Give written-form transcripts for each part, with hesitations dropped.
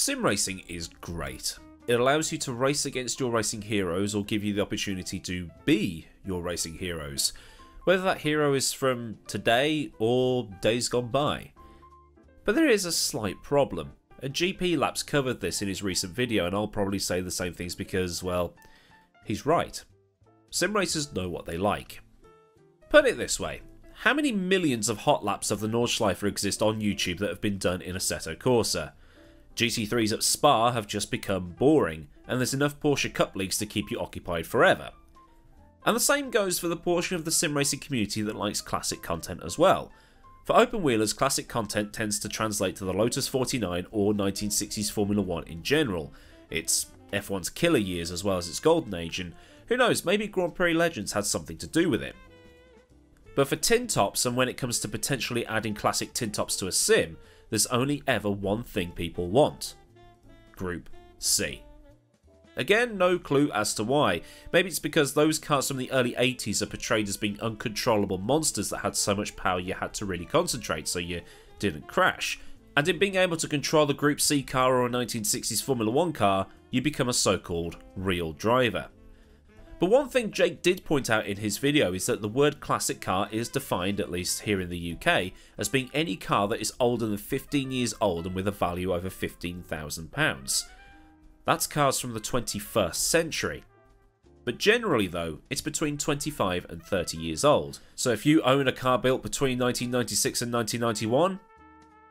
Sim racing is great. It allows you to race against your racing heroes or give you the opportunity to be your racing heroes, whether that hero is from today or days gone by. But there is a slight problem, and GP Laps covered this in his recent video, and I'll probably say the same things because, well, he's right. Sim racers know what they like. Put it this way, how many millions of hot laps of the Nordschleife exist on YouTube that have been done in Assetto Corsa? GT3s at Spa have just become boring, and there's enough Porsche Cup leagues to keep you occupied forever. And the same goes for the portion of the sim racing community that likes classic content as well. For open wheelers, classic content tends to translate to the Lotus 49 or 1960s Formula 1 in general. It's F1's killer years as well as its golden age, and who knows, maybe Grand Prix Legends had something to do with it. But for tin tops, and when it comes to potentially adding classic tin tops to a sim, there's only ever one thing people want. Group C. Again, no clue as to why. Maybe it's because those cars from the early 80s are portrayed as being uncontrollable monsters that had so much power you had to really concentrate so you didn't crash. And in being able to control the Group C car or a 1960s Formula 1 car, you become a so-called real driver. But one thing Jake did point out in his video is that the word classic car is defined, at least here in the UK, as being any car that is older than 15 years old and with a value over £15,000. That's cars from the 21st century. But generally though, it's between 25 and 30 years old. So if you own a car built between 1996 and 1991,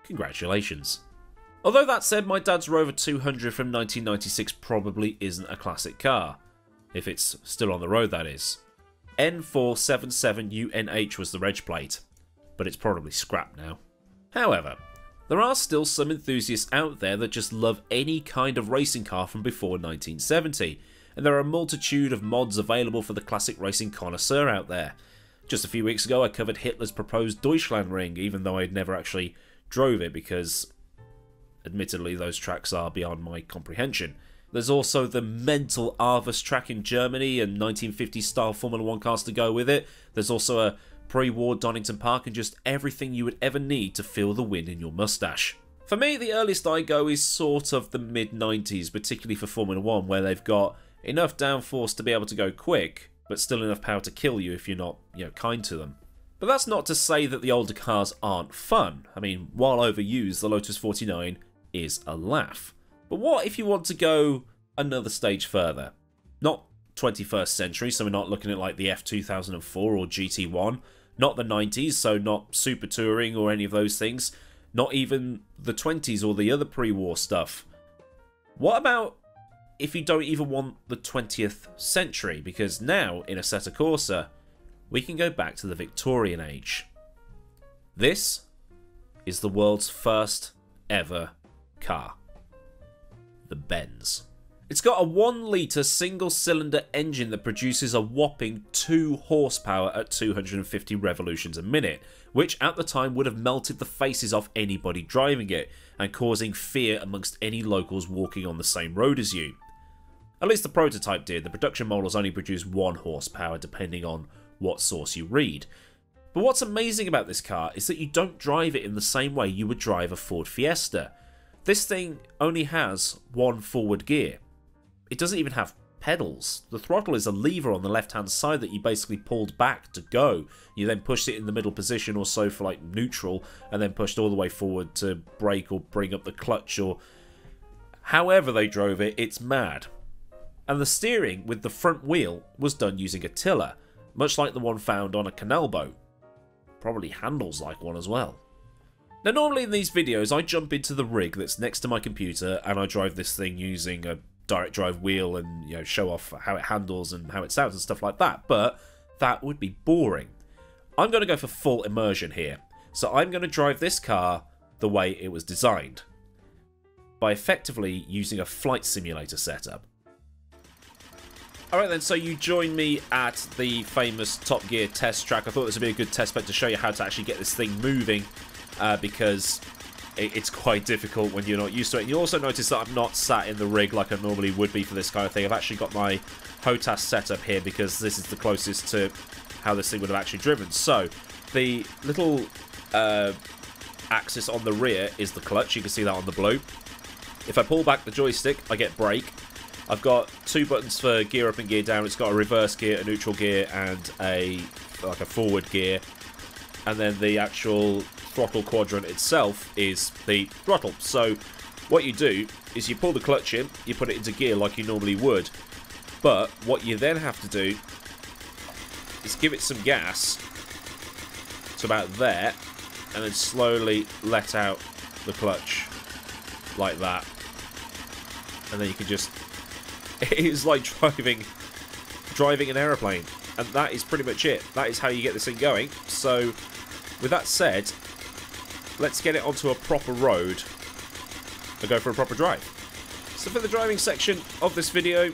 congratulations. Although that said, my dad's Rover 200 from 1996 probably isn't a classic car. If it's still on the road, that is. N477UNH was the reg plate, but it's probably scrapped now. However, there are still some enthusiasts out there that just love any kind of racing car from before 1970, and there are a multitude of mods available for the classic racing connoisseur out there. Just a few weeks ago I covered Hitler's proposed Deutschlandring, even though I'd never actually drove it because, admittedly, those tracks are beyond my comprehension. There's also the mental Arvus track in Germany and 1950s style Formula 1 cars to go with it. There's also a pre-war Donington Park and just everything you would ever need to feel the wind in your moustache. For me, the earliest I go is sort of the mid-90s, particularly for Formula 1, where they've got enough downforce to be able to go quick, but still enough power to kill you if you're not, kind to them. But that's not to say that the older cars aren't fun. I mean, while overused, the Lotus 49 is a laugh. But what if you want to go another stage further? Not 21st century, so we're not looking at like the F2004 or GT1. Not the 90s, so not super touring or any of those things. Not even the 20s or the other pre-war stuff. What about if you don't even want the 20th century? Because now, in Assetto Corsa, we can go back to the Victorian age. This is the world's first ever car. The Benz. It's got a 1-litre single-cylinder engine that produces a whopping 2 horsepower at 250 revolutions a minute, which at the time would have melted the faces off anybody driving it, and causing fear amongst any locals walking on the same road as you. At least the prototype did. The production models only produce 1 horsepower depending on what source you read. But what's amazing about this car is that you don't drive it in the same way you would drive a Ford Fiesta. This thing only has 1 forward gear. It doesn't even have pedals. The throttle is a lever on the left-hand side that you basically pulled back to go. You then pushed it in the middle position or so for like neutral, and then pushed all the way forward to brake or bring up the clutch, or however they drove it, it's mad. And the steering with the front wheel was done using a tiller, much like the one found on a canal boat. Probably handles like one as well. Now normally in these videos I jump into the rig that's next to my computer and I drive this thing using a direct drive wheel and show off how it handles and how it sounds and stuff like that, but that would be boring. I'm going to go for full immersion here, so I'm going to drive this car the way it was designed, by effectively using a flight simulator setup. Alright then, so you join me at the famous Top Gear test track. I thought this would be a good test bed to show you how to actually get this thing moving. Because it's quite difficult when you're not used to it. And you'll also notice that I'm not sat in the rig like I normally would be for this kind of thing. I've actually got my HOTAS set up here because this is the closest to how this thing would have actually driven. So the little axis on the rear is the clutch. You can see that on the blue. If I pull back the joystick, I get brake. I've got two buttons for gear up and gear down. It's got a reverse gear, a neutral gear, and a forward gear. And then the actual throttle quadrant itself is the throttle. So what you do is you pull the clutch in, you put it into gear like you normally would. But what you then have to do is give it some gas to about there, and then slowly let out the clutch like that. And then you can just... It is like driving an aeroplane. And that is pretty much it. That is how you get this thing going. So, with that said, let's get it onto a proper road and go for a proper drive. So for the driving section of this video,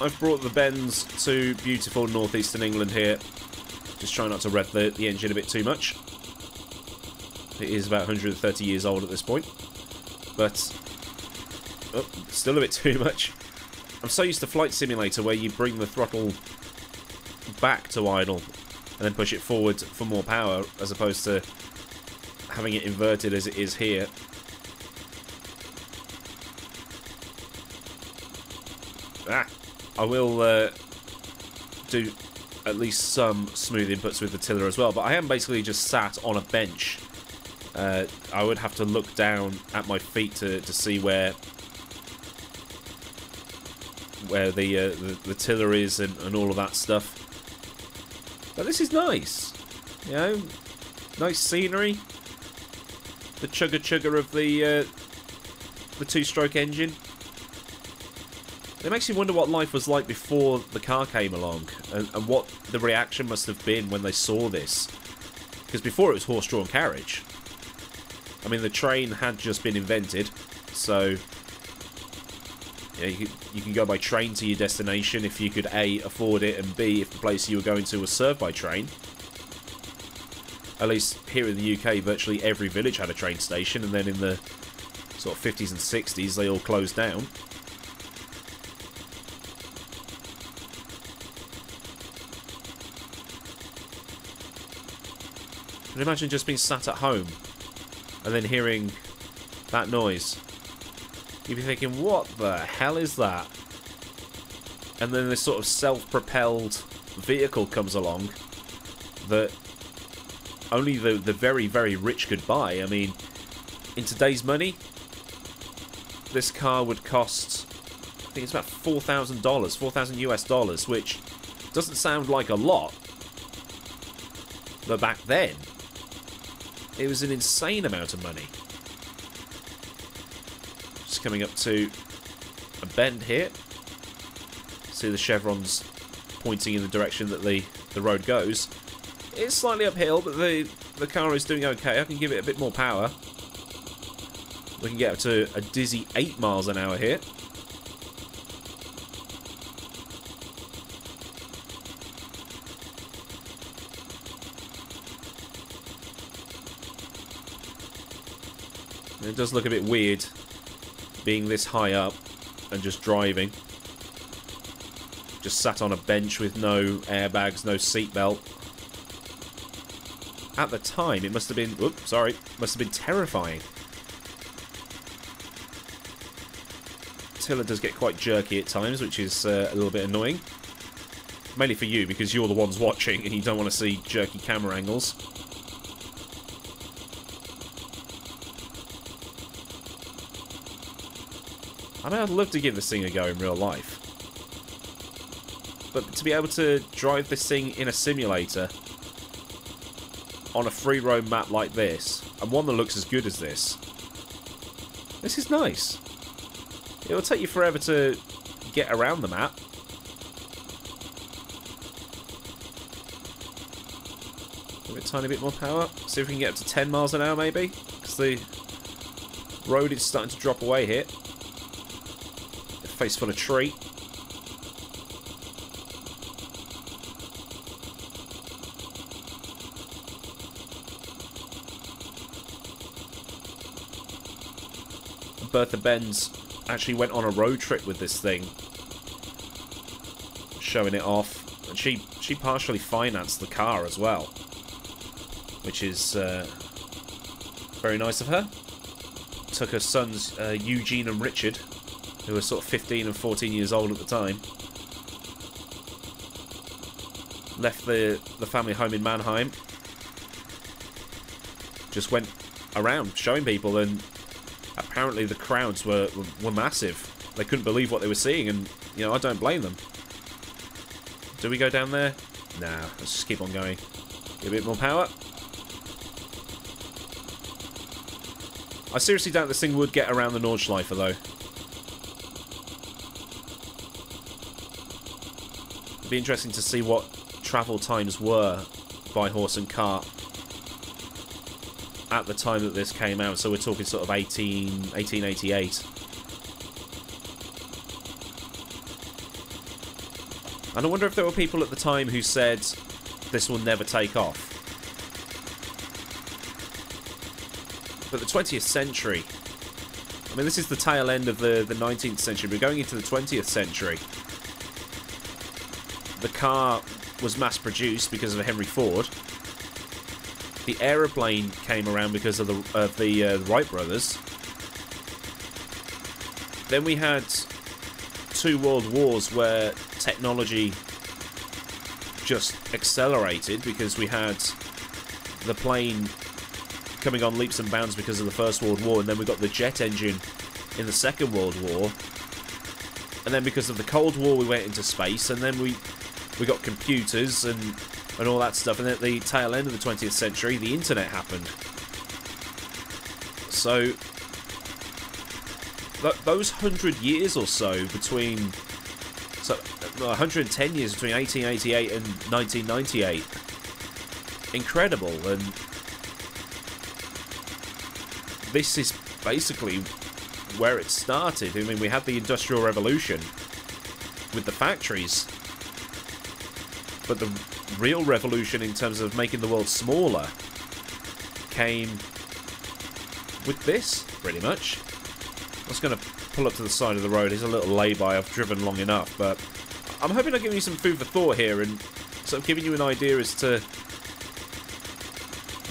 I've brought the Benz to beautiful northeastern England here. Just try not to rev the engine a bit too much. It is about 130 years old at this point. But, oh, still a bit too much. I'm so used to Flight Simulator, where you bring the throttle back to idle and then push it forward for more power, as opposed to having it inverted as it is here. Ah, I will do at least some smooth inputs with the tiller as well, but I am basically just sat on a bench. I would have to look down at my feet to see where the tiller is and all of that stuff. But this is nice, you know, nice scenery. The chugger of the two-stroke engine. It makes you wonder what life was like before the car came along, and what the reaction must have been when they saw this. Because before it was horse-drawn carriage. I mean, the train had just been invented, so... Yeah, you can go by train to your destination if you could A, afford it, and B, if the place you were going to was served by train. At least here in the UK, virtually every village had a train station, and then in the sort of 50s and 60s, they all closed down. And imagine just being sat at home, and then hearing that noise. You'd be thinking, what the hell is that? And then this sort of self-propelled vehicle comes along that only the very, very rich could buy. I mean, in today's money, this car would cost, I think it's about $4,000, $4,000 US, which doesn't sound like a lot. But back then, it was an insane amount of money. Coming up to a bend here. See the chevrons pointing in the direction that the road goes. It's slightly uphill, but the car is doing okay. I can give it a bit more power. We can get up to a dizzy 8 miles an hour here. And it does look a bit weird being this high up and just driving. Just sat on a bench with no airbags, no seatbelt. At the time, it must have been... Oops, sorry. Must have been terrifying. Tiller does get quite jerky at times, which is a little bit annoying. Mainly for you, because you're the ones watching and you don't want to see jerky camera angles. I mean, I'd love to give this thing a go in real life. But to be able to drive this thing in a simulator on a free roam map like this, and one that looks as good as this, this is nice. It'll take you forever to get around the map. Give it a tiny bit more power. See if we can get up to 10 miles an hour, maybe. Because the road is starting to drop away here. Face full of tree. Bertha Benz actually went on a road trip with this thing, showing it off, and she partially financed the car as well, which is very nice of her. took her sons Eugene and Richard, who were sort of 15 and 14 years old at the time. Left the family home in Mannheim. Just went around showing people, and apparently the crowds were massive. They couldn't believe what they were seeing, and you know, I don't blame them. Do we go down there? Nah, let's just keep on going. Get a bit more power. I seriously doubt this thing would get around the Nordschleife, though. It'd be interesting to see what travel times were by horse and cart at the time that this came out. So we're talking sort of 1888. And I wonder if there were people at the time who said, this will never take off. But the 20th century, I mean, this is the tail end of the 19th century. We're going into the 20th century. The car was mass-produced because of Henry Ford. The aeroplane came around because of the Wright Brothers. Then we had two world wars where technology just accelerated, because we had the plane coming on leaps and bounds because of the First World War, and then we got the jet engine in the Second World War, and then because of the Cold War we went into space, and then we got computers and all that stuff, and at the tail end of the 20th century the internet happened. So those 100 years or so between, so 110 years between 1888 and 1998, incredible. And this is basically where it started. I mean, we had the Industrial Revolution with the factories, but the real revolution in terms of making the world smaller came with this, pretty much. I was going to pull up to the side of the road. Here's a little lay-by. I've driven long enough, but I'm hoping I'm giving you some food for thought here and sort of giving you an idea as to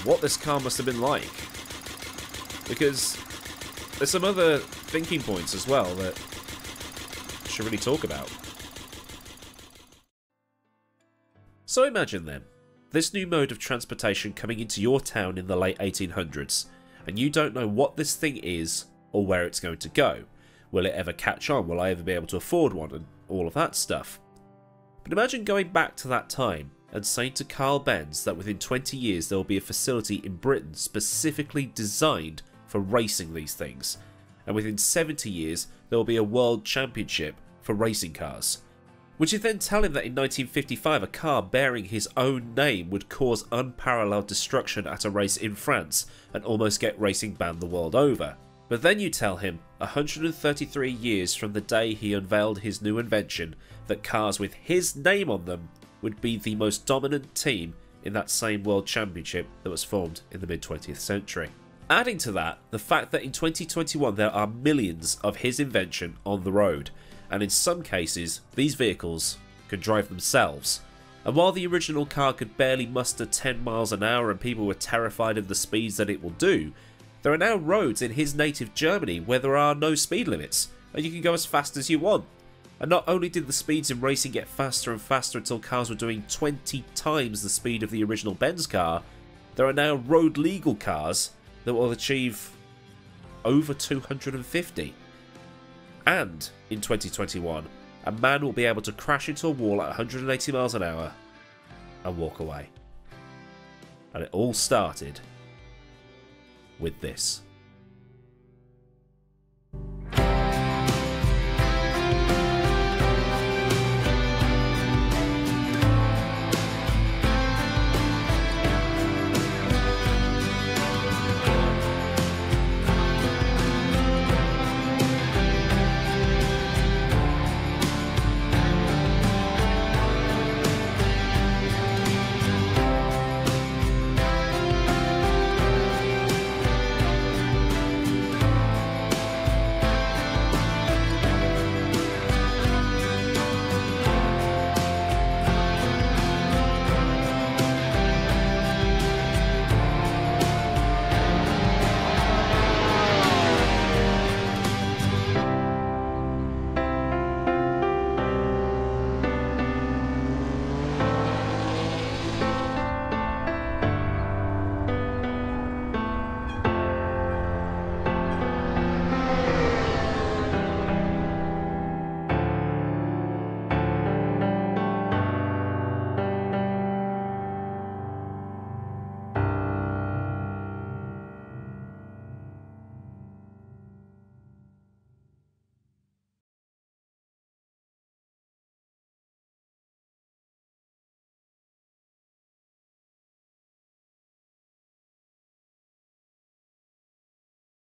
what this car must have been like. Because there's some other thinking points as well that I should really talk about. So imagine then, this new mode of transportation coming into your town in the late 1800s, and you don't know what this thing is or where it's going to go. Will it ever catch on? Will I ever be able to afford one? And all of that stuff. But imagine going back to that time and saying to Carl Benz that within 20 years there will be a facility in Britain specifically designed for racing these things, and within 70 years there will be a world championship for racing cars. Would you then tell him that in 1955 a car bearing his own name would cause unparalleled destruction at a race in France and almost get racing banned the world over? But then you tell him, 133 years from the day he unveiled his new invention, that cars with his name on them would be the most dominant team in that same world championship that was formed in the mid-20th century. Adding to that, the fact that in 2021 there are millions of his invention on the road, and in some cases these vehicles can drive themselves. And while the original car could barely muster 10 miles an hour and people were terrified of the speeds that it will do, there are now roads in his native Germany where there are no speed limits, and you can go as fast as you want. And not only did the speeds in racing get faster and faster until cars were doing 20 times the speed of the original Benz car, there are now road legal cars that will achieve over 250. And in 2021, a man will be able to crash into a wall at 180 miles an hour and walk away. And it all started with this.